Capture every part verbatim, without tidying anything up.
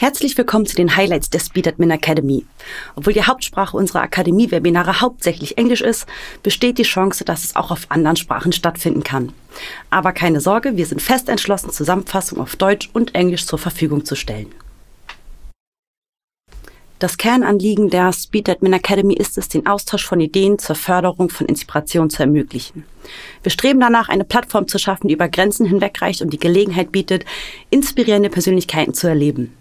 Herzlich willkommen zu den Highlights der SpeedAdmin Academy. Obwohl die Hauptsprache unserer Akademie-Webinare hauptsächlich Englisch ist, besteht die Chance, dass es auch auf anderen Sprachen stattfinden kann. Aber keine Sorge, wir sind fest entschlossen, Zusammenfassungen auf Deutsch und Englisch zur Verfügung zu stellen. Das Kernanliegen der SpeedAdmin Academy ist es, den Austausch von Ideen zur Förderung von Inspiration zu ermöglichen. Wir streben danach, eine Plattform zu schaffen, die über Grenzen hinwegreicht und die Gelegenheit bietet, inspirierende Persönlichkeiten zu erleben.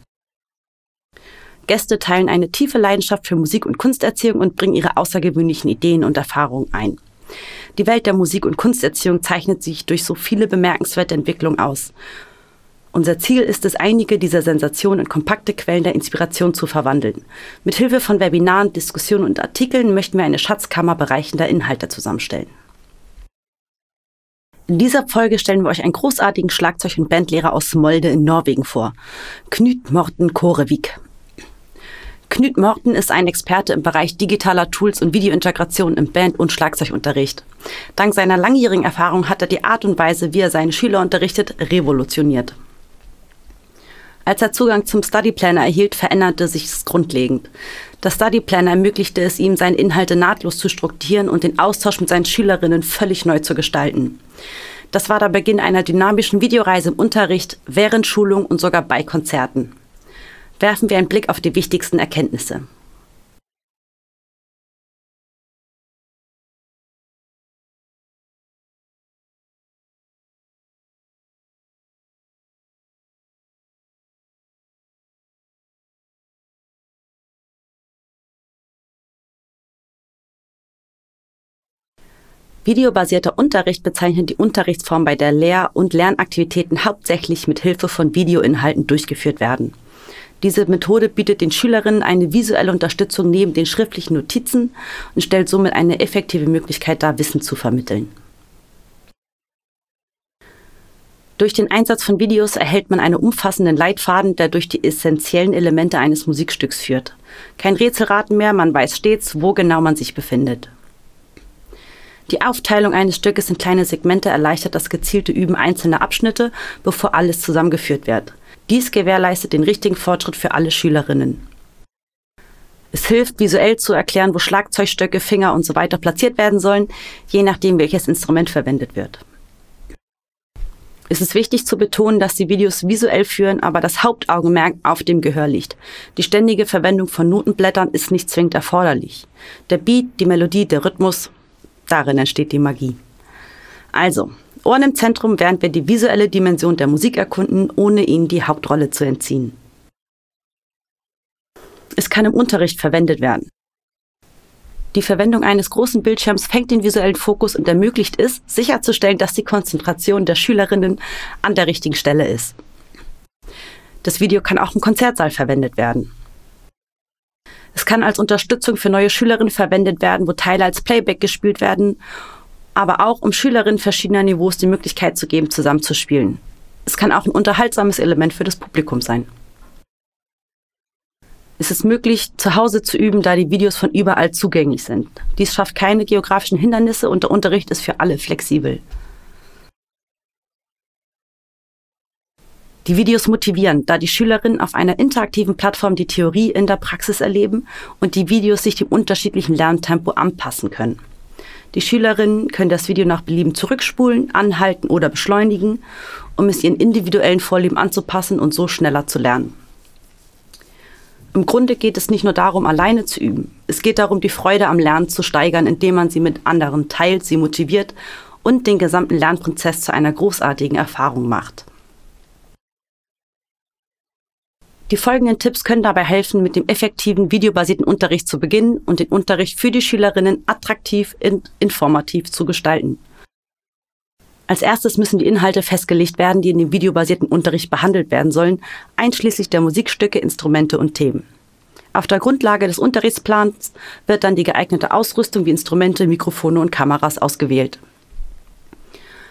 Gäste teilen eine tiefe Leidenschaft für Musik- und Kunsterziehung und bringen ihre außergewöhnlichen Ideen und Erfahrungen ein. Die Welt der Musik- und Kunsterziehung zeichnet sich durch so viele bemerkenswerte Entwicklungen aus. Unser Ziel ist es, einige dieser Sensationen in kompakte Quellen der Inspiration zu verwandeln. Mit Hilfe von Webinaren, Diskussionen und Artikeln möchten wir eine Schatzkammer bereichender Inhalte zusammenstellen. In dieser Folge stellen wir euch einen großartigen Schlagzeug- und Bandlehrer aus Molde in Norwegen vor, Knut Morten Korevik. Knut Morten ist ein Experte im Bereich digitaler Tools und Videointegration im Band- und Schlagzeugunterricht. Dank seiner langjährigen Erfahrung hat er die Art und Weise, wie er seine Schüler unterrichtet, revolutioniert. Als er Zugang zum Study Planner erhielt, veränderte sich es grundlegend. Das Study Planner ermöglichte es ihm, seine Inhalte nahtlos zu strukturieren und den Austausch mit seinen Schülerinnen völlig neu zu gestalten. Das war der Beginn einer dynamischen Videoreise im Unterricht, während Schulungen und sogar bei Konzerten. Werfen wir einen Blick auf die wichtigsten Erkenntnisse. Videobasierter Unterricht bezeichnet die Unterrichtsform, bei der Lehr- und Lernaktivitäten hauptsächlich mit Hilfe von Videoinhalten durchgeführt werden. Diese Methode bietet den Schülerinnen eine visuelle Unterstützung neben den schriftlichen Notizen und stellt somit eine effektive Möglichkeit dar, Wissen zu vermitteln. Durch den Einsatz von Videos erhält man einen umfassenden Leitfaden, der durch die essentiellen Elemente eines Musikstücks führt. Kein Rätselraten mehr, man weiß stets, wo genau man sich befindet. Die Aufteilung eines Stückes in kleine Segmente erleichtert das gezielte Üben einzelner Abschnitte, bevor alles zusammengeführt wird. Dies gewährleistet den richtigen Fortschritt für alle Schülerinnen. Es hilft, visuell zu erklären, wo Schlagzeugstöcke, Finger und so weiter platziert werden sollen, je nachdem, welches Instrument verwendet wird. Es ist wichtig zu betonen, dass die Videos visuell führen, aber das Hauptaugenmerk auf dem Gehör liegt. Die ständige Verwendung von Notenblättern ist nicht zwingend erforderlich. Der Beat, die Melodie, der Rhythmus, darin entsteht die Magie. Also, Ohren im Zentrum, während wir die visuelle Dimension der Musik erkunden, ohne ihnen die Hauptrolle zu entziehen. Es kann im Unterricht verwendet werden. Die Verwendung eines großen Bildschirms fängt den visuellen Fokus und ermöglicht es, sicherzustellen, dass die Konzentration der Schülerinnen an der richtigen Stelle ist. Das Video kann auch im Konzertsaal verwendet werden. Es kann als Unterstützung für neue Schülerinnen verwendet werden, wo Teile als Playback gespielt werden, aber auch um Schülerinnen verschiedener Niveaus die Möglichkeit zu geben, zusammenzuspielen. Es kann auch ein unterhaltsames Element für das Publikum sein. Es ist möglich, zu Hause zu üben, da die Videos von überall zugänglich sind. Dies schafft keine geografischen Hindernisse und der Unterricht ist für alle flexibel. Die Videos motivieren, da die Schülerinnen auf einer interaktiven Plattform die Theorie in der Praxis erleben und die Videos sich dem unterschiedlichen Lerntempo anpassen können. Die Schülerinnen können das Video nach Belieben zurückspulen, anhalten oder beschleunigen, um es ihren individuellen Vorlieben anzupassen und so schneller zu lernen. Im Grunde geht es nicht nur darum, alleine zu üben. Es geht darum, die Freude am Lernen zu steigern, indem man sie mit anderen teilt, sie motiviert und den gesamten Lernprozess zu einer großartigen Erfahrung macht. Die folgenden Tipps können dabei helfen, mit dem effektiven videobasierten Unterricht zu beginnen und den Unterricht für die Schülerinnen attraktiv und informativ zu gestalten. Als erstes müssen die Inhalte festgelegt werden, die in dem videobasierten Unterricht behandelt werden sollen, einschließlich der Musikstücke, Instrumente und Themen. Auf der Grundlage des Unterrichtsplans wird dann die geeignete Ausrüstung wie Instrumente, Mikrofone und Kameras ausgewählt.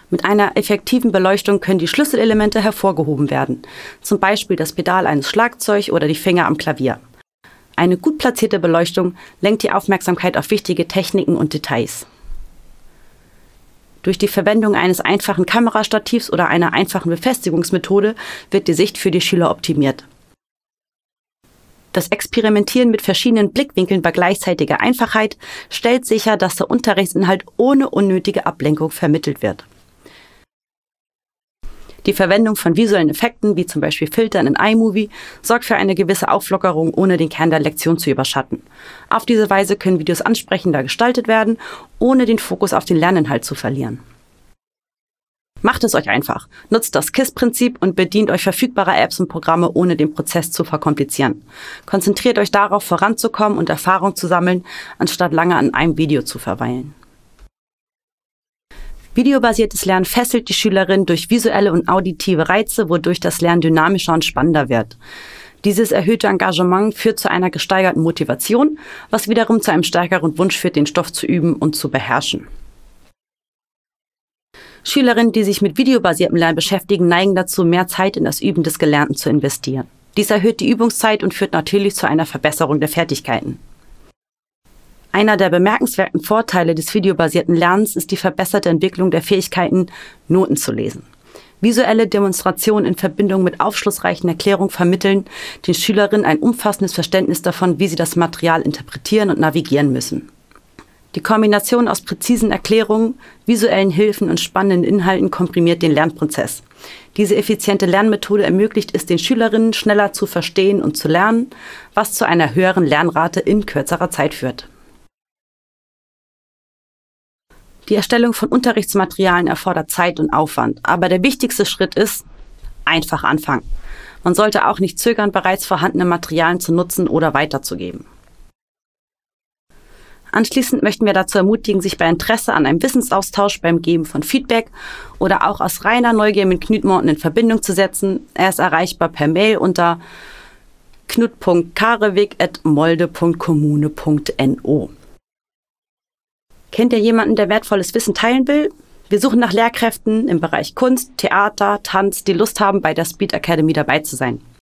Mit einer effektiven Beleuchtung können die Schlüsselelemente hervorgehoben werden, zum Beispiel das Pedal eines Schlagzeugs oder die Finger am Klavier. Eine gut platzierte Beleuchtung lenkt die Aufmerksamkeit auf wichtige Techniken und Details. Durch die Verwendung eines einfachen Kamerastativs oder einer einfachen Befestigungsmethode wird die Sicht für die Schüler optimiert. Das Experimentieren mit verschiedenen Blickwinkeln bei gleichzeitiger Einfachheit stellt sicher, dass der Unterrichtsinhalt ohne unnötige Ablenkung vermittelt wird. Die Verwendung von visuellen Effekten, wie zum Beispiel Filtern in iMovie, sorgt für eine gewisse Auflockerung, ohne den Kern der Lektion zu überschatten. Auf diese Weise können Videos ansprechender gestaltet werden, ohne den Fokus auf den Lerninhalt zu verlieren. Macht es euch einfach. Nutzt das KISS-Prinzip und bedient euch verfügbarer Apps und Programme, ohne den Prozess zu verkomplizieren. Konzentriert euch darauf, voranzukommen und Erfahrung zu sammeln, anstatt lange an einem Video zu verweilen. Videobasiertes Lernen fesselt die Schülerin durch visuelle und auditive Reize, wodurch das Lernen dynamischer und spannender wird. Dieses erhöhte Engagement führt zu einer gesteigerten Motivation, was wiederum zu einem stärkeren Wunsch führt, den Stoff zu üben und zu beherrschen. Schülerinnen, die sich mit videobasiertem Lernen beschäftigen, neigen dazu, mehr Zeit in das Üben des Gelernten zu investieren. Dies erhöht die Übungszeit und führt natürlich zu einer Verbesserung der Fertigkeiten. Einer der bemerkenswerten Vorteile des videobasierten Lernens ist die verbesserte Entwicklung der Fähigkeiten, Noten zu lesen. Visuelle Demonstrationen in Verbindung mit aufschlussreichen Erklärungen vermitteln den Schülerinnen ein umfassendes Verständnis davon, wie sie das Material interpretieren und navigieren müssen. Die Kombination aus präzisen Erklärungen, visuellen Hilfen und spannenden Inhalten komprimiert den Lernprozess. Diese effiziente Lernmethode ermöglicht es den Schülerinnen, schneller zu verstehen und zu lernen, was zu einer höheren Lernrate in kürzerer Zeit führt. Die Erstellung von Unterrichtsmaterialien erfordert Zeit und Aufwand, aber der wichtigste Schritt ist, einfach anfangen. Man sollte auch nicht zögern, bereits vorhandene Materialien zu nutzen oder weiterzugeben. Anschließend möchten wir dazu ermutigen, sich bei Interesse an einem Wissensaustausch, beim Geben von Feedback oder auch aus reiner Neugier mit Knut Morten in Verbindung zu setzen. Er ist erreichbar per Mail unter knut punkt korevik at molde punkt kommune punkt no. Kennt ihr jemanden, der wertvolles Wissen teilen will? Wir suchen nach Lehrkräften im Bereich Kunst, Theater, Tanz, die Lust haben, bei der Speed Academy dabei zu sein.